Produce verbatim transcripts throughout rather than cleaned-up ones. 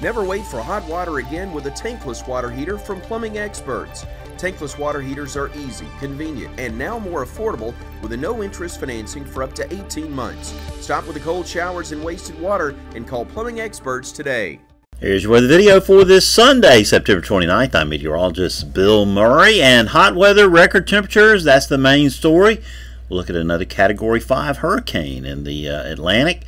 Never wait for hot water again with a tankless water heater from Plumbing Experts. Tankless water heaters are easy, convenient, and now more affordable with a no-interest financing for up to eighteen months. Stop with the cold showers and wasted water and call Plumbing Experts today. Here's your weather video for this Sunday, September twenty-ninth. I'm meteorologist Bill Murray, and hot weather, record temperatures, that's the main story. We'll look at another Category five hurricane in the uh, Atlantic,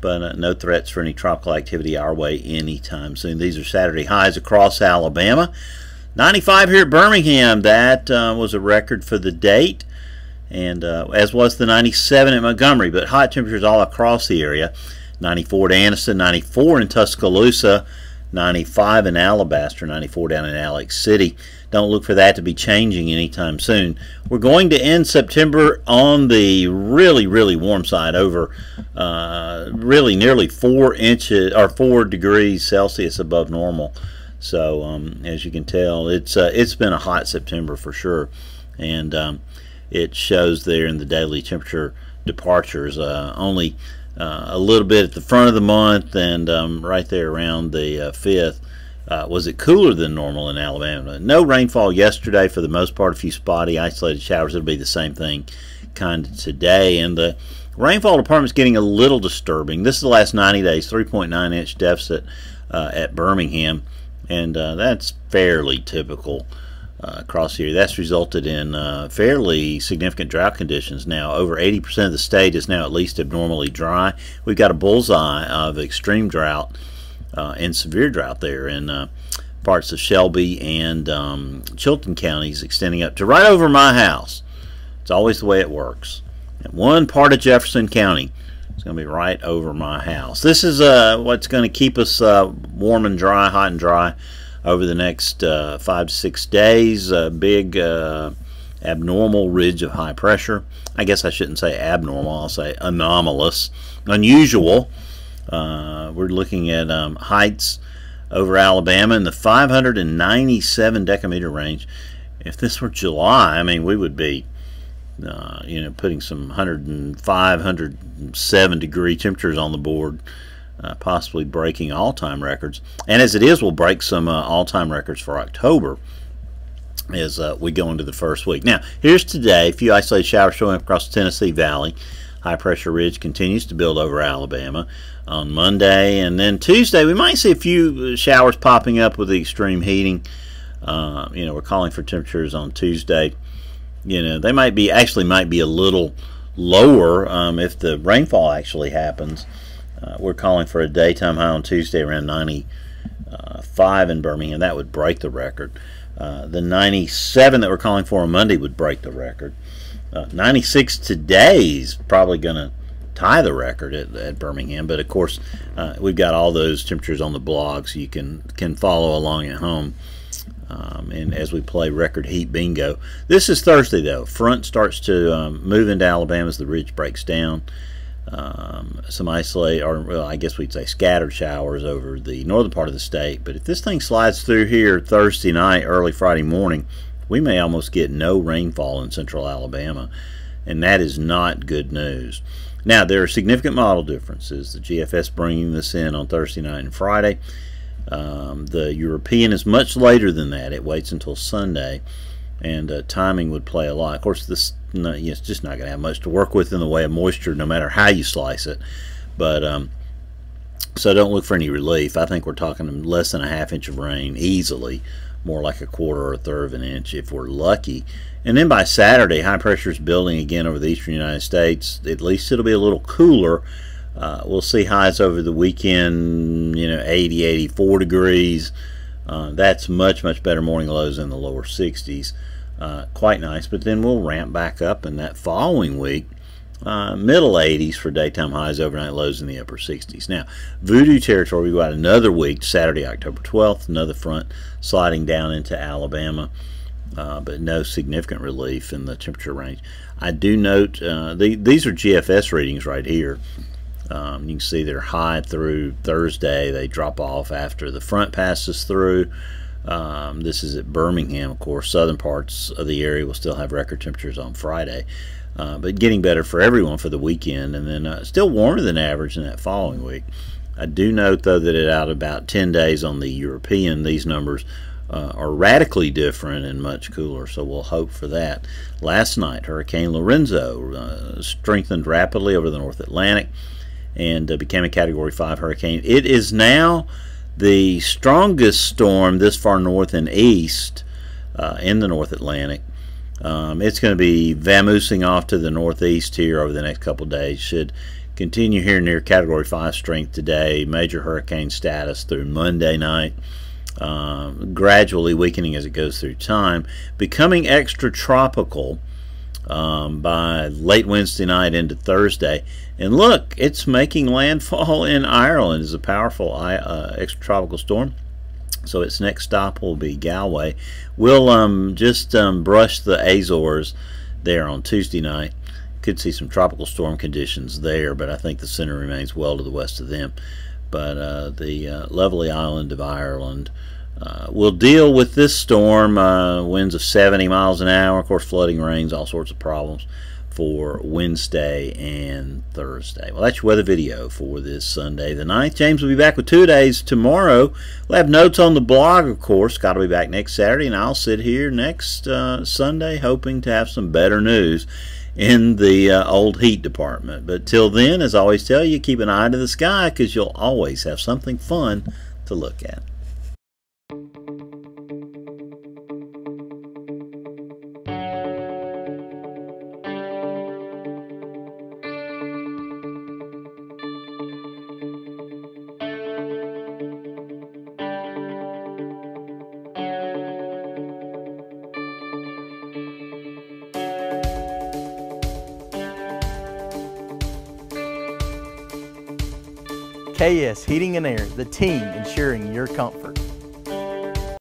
but uh, no threats for any tropical activity our way anytime soon. These are Saturday highs across Alabama. ninety-five here at Birmingham, that uh, was a record for the date, and uh, as was the ninety-seven at Montgomery, but hot temperatures all across the area. ninety-four at Anniston, ninety-four in Tuscaloosa, ninety-five in Alabaster, ninety-four down in Alex City. Don't look for that to be changing anytime soon. We're going to end September on the really, really warm side, over uh, really nearly four inches or four degrees Celsius above normal. So um, as you can tell, it's uh, it's been a hot September for sure, and um, it shows there in the daily temperature departures. Uh, only. Uh, a little bit at the front of the month, and um, right there around the uh, fifth. Uh, was it cooler than normal in Alabama? No rainfall yesterday for the most part, a few spotty isolated showers. It'll be the same thing kind of today, and the rainfall department's getting a little disturbing. This is the last ninety days, three point nine inch deficit uh, at Birmingham, and uh, that's fairly typical uh, across here. That's resulted in uh, fairly significant drought conditions now. Over eighty percent of the state is now at least abnormally dry. We've got a bullseye of extreme drought uh, and severe drought there in uh, parts of Shelby and um, Chilton counties, extending up to right over my house. It's always the way it works. And one part of Jefferson County is going to be right over my house. This is uh, what's going to keep us uh, warm and dry, hot and dry, over the next uh, five to six days. A big uh, abnormal ridge of high pressure. I guess I shouldn't say abnormal, I'll say anomalous, unusual. Uh, we're looking at um, heights over Alabama in the five hundred ninety-seven decameter range. If this were July, I mean, we would be uh, you know, putting some one oh five, one oh seven degree temperatures on the board. Uh, possibly breaking all-time records, and as it is, we'll break some uh, all-time records for October as uh, we go into the first week. Now, here's today. A few isolated showers showing up across the Tennessee Valley. High-pressure ridge continues to build over Alabama on Monday, and then Tuesday we might see a few showers popping up with the extreme heating. Uh, you know, we're calling for temperatures on Tuesday. You know, they might be actually might be a little lower um, if the rainfall actually happens. Uh, we're calling for a daytime high on Tuesday around ninety-five in Birmingham. That would break the record. Uh, the ninety-seven that we're calling for on Monday would break the record. Uh, ninety-six today's probably going to tie the record at, at Birmingham. But, of course, uh, we've got all those temperatures on the blog, so you can, can follow along at home. Um, and as we play record heat bingo. This is Thursday, though. Front starts to um, move into Alabama as the ridge breaks down. Um, some isolated, or well, I guess we'd say scattered showers over the northern part of the state. But if this thing slides through here Thursday night, early Friday morning, we may almost get no rainfall in central Alabama, and that is not good news. Now, there are significant model differences. The G F S bringing this in on Thursday night and Friday. Um, the European is much later than that. It waits until Sunday, and uh, timing would play a lot. Of course, this no, it's just not going to have much to work with in the way of moisture, no matter how you slice it. But um, so don't look for any relief. I think we're talking less than a half inch of rain easily, more like a quarter or a third of an inch if we're lucky. And then by Saturday, high pressure is building again over the eastern United States. At least it'll be a little cooler. Uh, we'll see highs over the weekend, you know, eighty, eighty-four degrees. Uh, that's much, much better. Morning lows in the lower sixties. Uh, quite nice, but then we'll ramp back up in that following week. Uh, middle eighties for daytime highs, overnight lows in the upper sixties. Now, voodoo territory, we've got another week, Saturday, October twelfth, another front sliding down into Alabama, uh, but no significant relief in the temperature range. I do note, uh, the, these are G F S readings right here. Um, you can see they're high through Thursday. They drop off after the front passes through. Um, this is at Birmingham, of course. Southern parts of the area will still have record temperatures on Friday, uh, but getting better for everyone for the weekend, and then uh, still warmer than average in that following week. I do note, though, that it out about ten days on the European, these numbers uh, are radically different and much cooler, so we'll hope for that. Last night, Hurricane Lorenzo uh, strengthened rapidly over the North Atlantic and uh, became a Category five hurricane. It is now the strongest storm this far north and east uh, in the North Atlantic. Um, it's going to be vamoosing off to the northeast here over the next couple of days. Should continue here near Category five strength today, major hurricane status through Monday night, um, gradually weakening as it goes through time, becoming extratropical um, by late Wednesday night into Thursday. And look, it's making landfall in Ireland as a powerful uh, extratropical storm. So its next stop will be Galway. We'll um, just um, brush the Azores there on Tuesday night. Could see some tropical storm conditions there, but I think the center remains well to the west of them. But uh, the uh, lovely island of Ireland uh, will deal with this storm. Uh, winds of seventy miles an hour, of course, flooding, rains, all sorts of problems for Wednesday and Thursday. Well, that's your weather video for this Sunday the ninth. James will be back with two days tomorrow. We'll have notes on the blog, of course. Scott will be back next Saturday, and I'll sit here next uh, Sunday hoping to have some better news in the uh, old heat department. But till then, as I always tell you, keep an eye to the sky, because you'll always have something fun to look at. K S Heating and Air, the team ensuring your comfort.